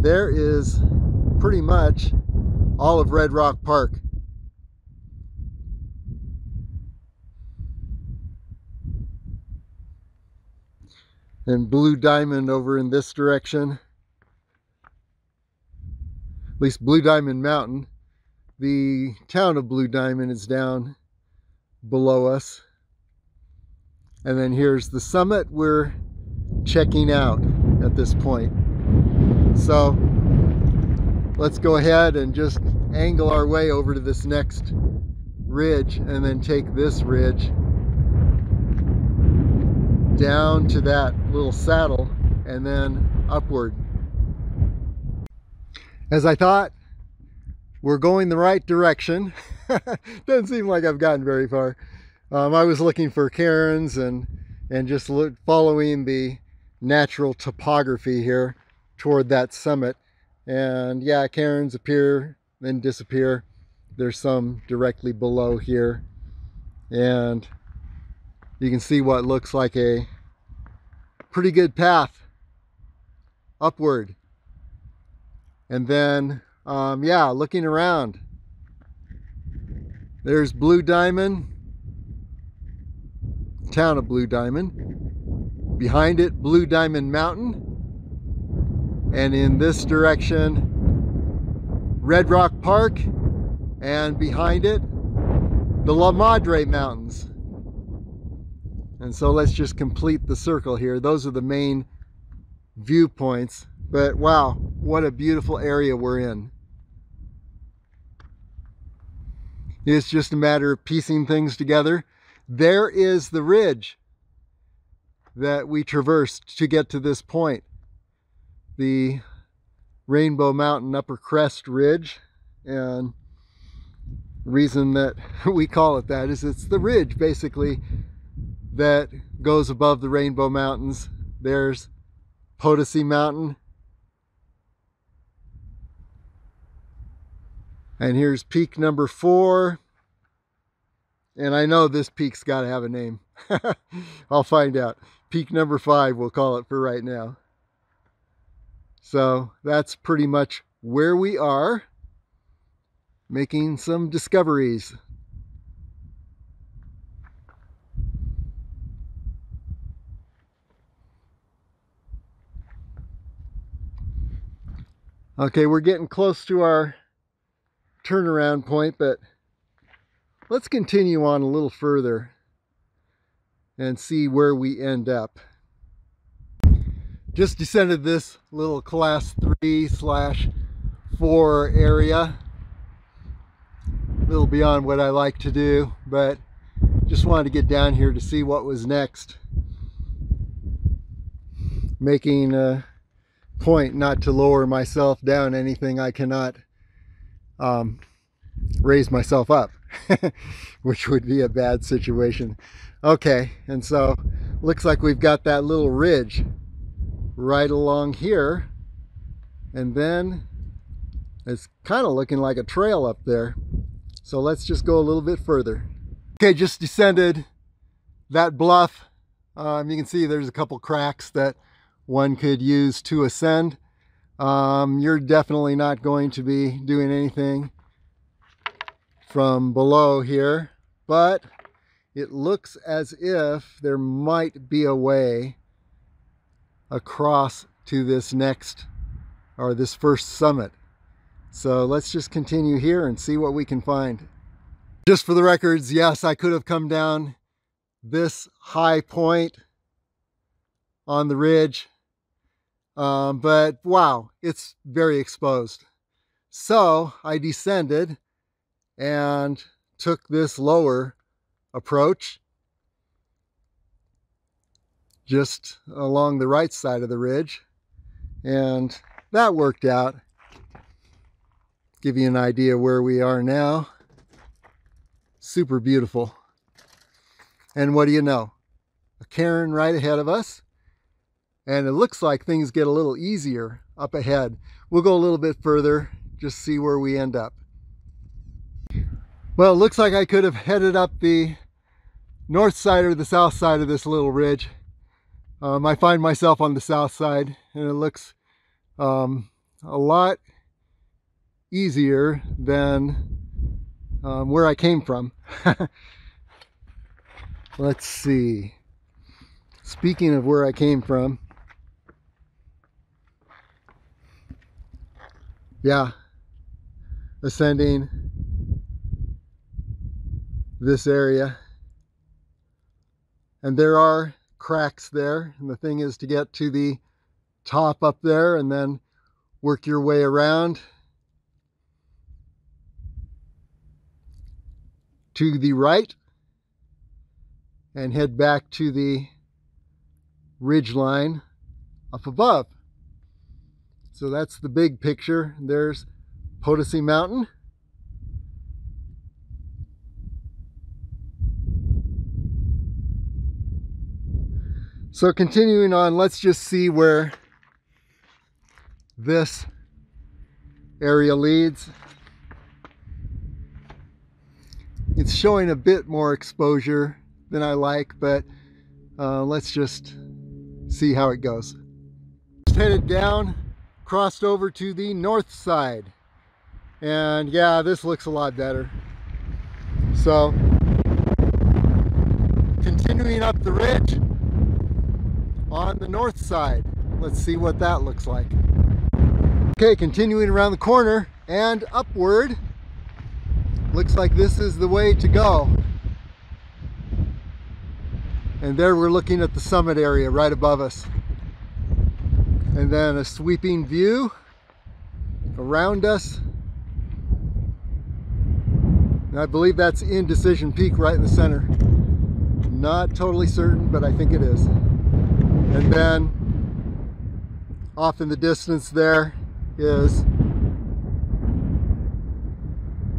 there is pretty much all of Red Rock Park. and Blue Diamond over in this direction. At least Blue Diamond Mountain. The town of Blue Diamond is down below us. And then here's the summit we're checking out at this point. So let's go ahead and just angle our way over to this next ridge and then take this ridge down to that little saddle and then upward. As I thought, we're going the right direction. Doesn't seem like I've gotten very far. I was looking for cairns and just following the natural topography here toward that summit. And yeah, cairns appear then disappear. There's some directly below here, and you can see what looks like a pretty good path upward. And then yeah, looking around, there's Blue Diamond, town of Blue Diamond, behind it Blue Diamond Mountain, and in this direction Red Rock Park, and behind it the La Madre Mountains. And so let's just complete the circle here. Those are the main viewpoints, but wow, what a beautiful area we're in. It's just a matter of piecing things together. There is the ridge that we traversed to get to this point, the Rainbow Mountain Upper Crest Ridge. And the reason that we call it that is it's the ridge basically that goes above the Rainbow Mountains. There's Potosi Mountain, and here's peak number 4. And I know this peak's got to have a name. I'll find out. Peak number 5 we'll call it for right now. So that's pretty much where we are, making some discoveries. Okay, we're getting close to our turnaround point, but let's continue on a little further and see where we end up. Just descended this little class 3/4 area. A little beyond what I like to do, but just wanted to get down here to see what was next. Making a point not to lower myself down anything I cannot raise myself up, which would be a bad situation. Okay, and so looks like we've got that little ridge right along here, and then it's kind of looking like a trail up there. So let's just go a little bit further. Okay, just descended that bluff. You can see there's a couple cracks that one could use to ascend. You're definitely not going to be doing anything from below here, but it looks as if there might be a way across to this next, or this first summit. So let's just continue here and see what we can find. Just for the records, yes, I could have come down this high point on the ridge, but wow, it's very exposed. So I descended and took this lower approach just along the right side of the ridge, and that worked out. Give you an idea where we are now. Super beautiful. And what do you know, a cairn right ahead of us, and it looks like things get a little easier up ahead. We'll go a little bit further, just see where we end up. Well, it looks like I could have headed up the north side or the south side of this little ridge. I find myself on the south side, and it looks a lot easier than where I came from. Let's see. Speaking of where I came from, yeah, ascending this area, and there are cracks there, and the thing is to get to the top up there and then work your way around to the right and head back to the ridge line up above. So that's the big picture. There's Potosi Mountain. So continuing on, let's just see where this area leads. It's showing a bit more exposure than I like, but let's just see how it goes. Just headed down, crossed over to the north side, and yeah, this looks a lot better. So continuing up the ridge on the north side, let's see what that looks like. Okay, continuing around the corner and upward. Looks like this is the way to go. And there we're looking at the summit area right above us. And then a sweeping view around us. And I believe that's Indecision Peak right in the center. Not totally certain, but I think it is. And then off in the distance there is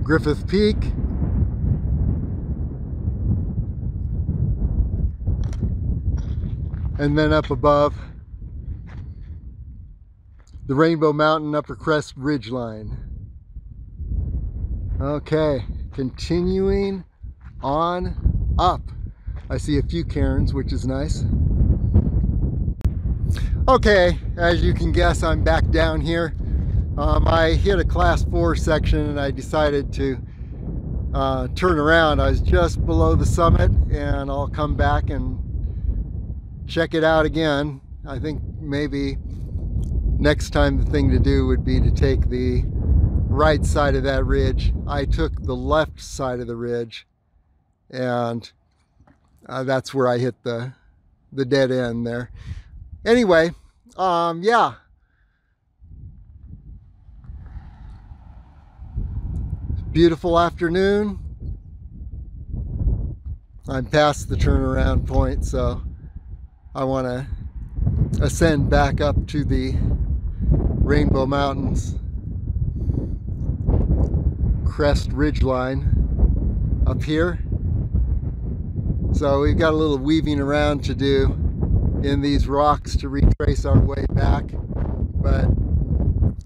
Griffith Peak. And then up above, the Rainbow Mountain Upper Crest Ridge Line. Okay, continuing on up. I see a few cairns, which is nice. Okay, as you can guess, I'm back down here. I hit a class 4 section and I decided to turn around. I was just below the summit and I'll come back and check it out again. I think maybe next time the thing to do would be to take the right side of that ridge. I took the left side of the ridge, and that's where I hit the dead end there. Anyway, yeah. Beautiful afternoon. I'm past the turnaround point, so I want to ascend back up to the Rainbow Mountains crest ridge line up here. So we've got a little weaving around to do in these rocks to retrace our way back, but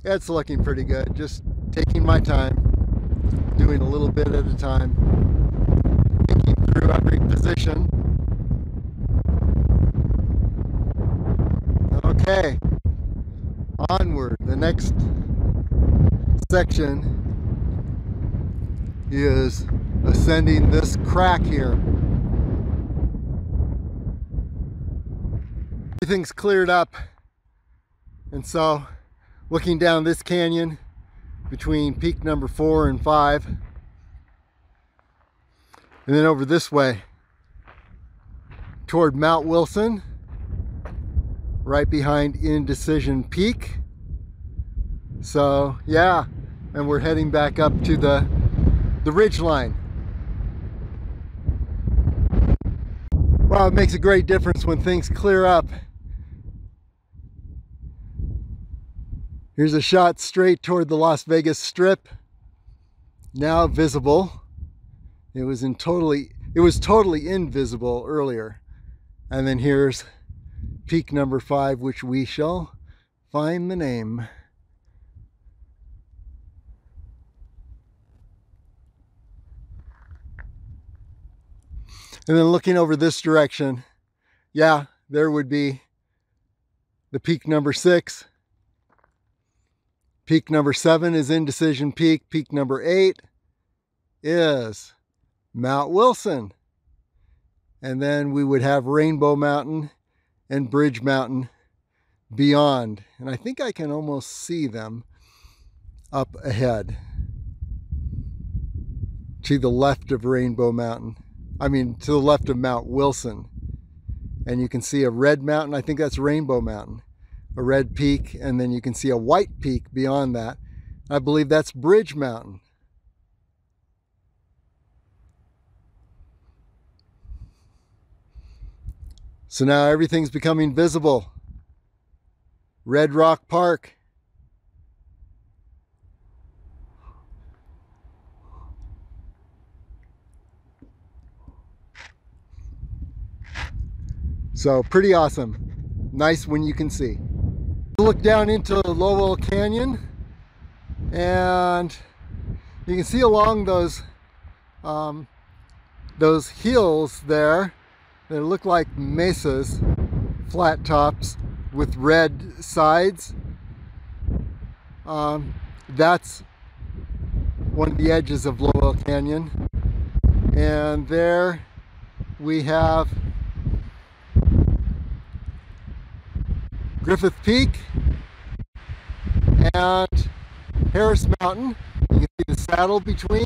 it's looking pretty good. Just taking my time, doing a little bit at a time, thinking through every position. Okay, onward. The next section is ascending this crack here. Everything's cleared up, and so looking down this canyon between peak number 4 and 5, and then over this way toward Mount Wilson, right behind Indecision Peak. So yeah, and we're heading back up to the ridge line. Wow, it makes a great difference when things clear up. Here's a shot straight toward the Las Vegas Strip, now visible. It was totally invisible earlier. And then here's peak number 5, which we shall find the name. And then looking over this direction, yeah, there would be the peak number 6. Peak number 7 is Indecision Peak. Peak number 8 is Mount Wilson. And then we would have Rainbow Mountain and Bridge Mountain beyond. And I think I can almost see them up ahead to the left of Rainbow Mountain. I mean, to the left of Mount Wilson. And you can see a red mountain. I think that's Rainbow Mountain, a red peak. And then you can see a white peak beyond that. I believe that's Bridge Mountain. So now everything's becoming visible. Red Rock Park. So pretty awesome. Nice when you can see. Look down into Lovell Canyon and you can see along those hills there. They look like mesas, flat tops with red sides. That's one of the edges of Lovell Canyon. And there we have Griffith Peak and Harris Mountain. You can see the saddle between.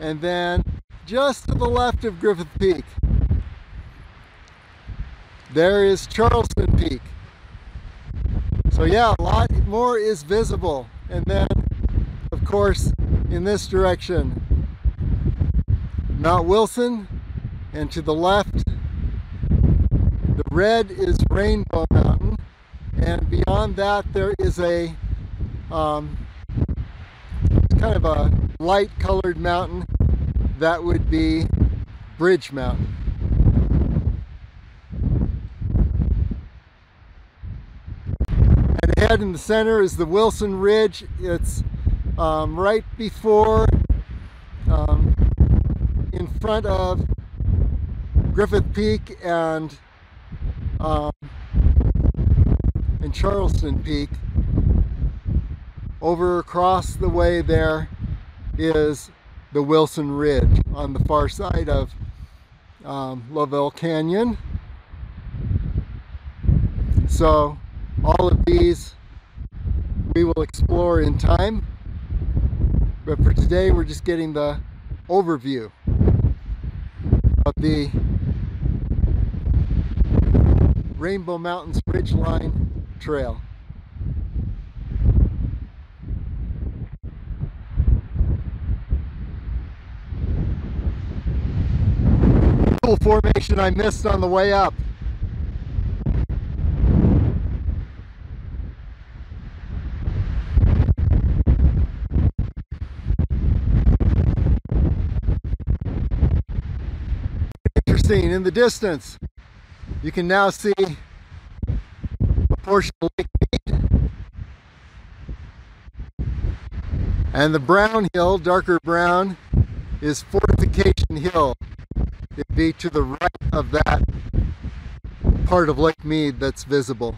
And then just to the left of Griffith Peak, there is Charleston Peak. So yeah, a lot more is visible. And then, of course, in this direction, Mount Wilson, and to the left, the red is Rainbow Mountain. And beyond that, there is a kind of a light colored mountain. That would be Bridge Mountain. Head in the center is the Wilson Ridge. It's right before, in front of Griffith Peak and Charleston Peak. Over across the way there is the Wilson Ridge on the far side of Lovell Canyon. So all of these we will explore in time, but for today we're just getting the overview of the Rainbow Mountains Ridge Line Trail. Cool formation I missed on the way up. In the distance, you can now see a portion of Lake Mead and the brown hill, darker brown, is Fortification Hill. It'd be to the right of that part of Lake Mead that's visible.